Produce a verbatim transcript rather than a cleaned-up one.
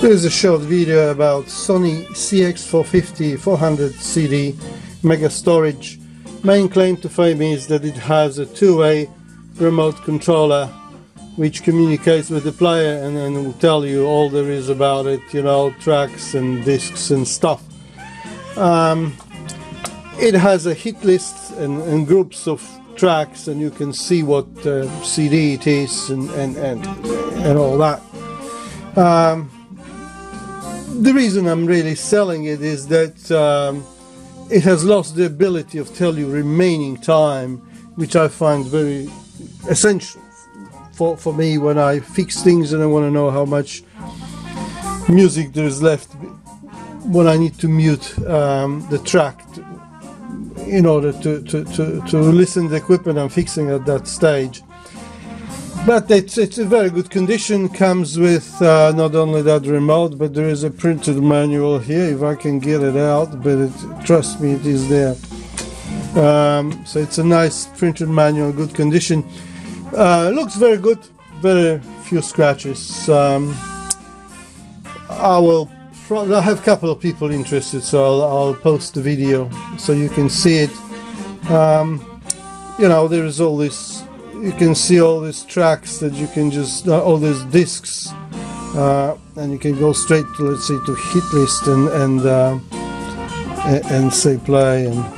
This is a short video about Sony C X four fifty four hundred C D mega storage. Main claim to fame is that it has a two-way remote controller which communicates with the player and, and will tell you all there is about it, you know, tracks and discs and stuff. Um, it has a hit list and, and groups of tracks, and you can see what uh, C D it is and, and, and, and all that. Um, The reason I'm really selling it is that um, it has lost the ability of tell you remaining time, which I find very essential for, for me when I fix things and I want to know how much music there is left when I need to mute um, the track to, in order to, to, to, to listen to the equipment I'm fixing at that stage. But it's, it's a very good condition, comes with uh, not only that remote, but there is a printed manual here, if I can get it out, but it, trust me, it is there. Um, so it's a nice printed manual, good condition. Uh, looks very good, very few scratches. Um, I will probably, I have a couple of people interested, so I'll, I'll post the video so you can see it. Um, you know, there is all this. You can see all these tracks that you can just, uh, all these discs, uh, and you can go straight to, let's say, to hit list and, and, uh, and, and say play and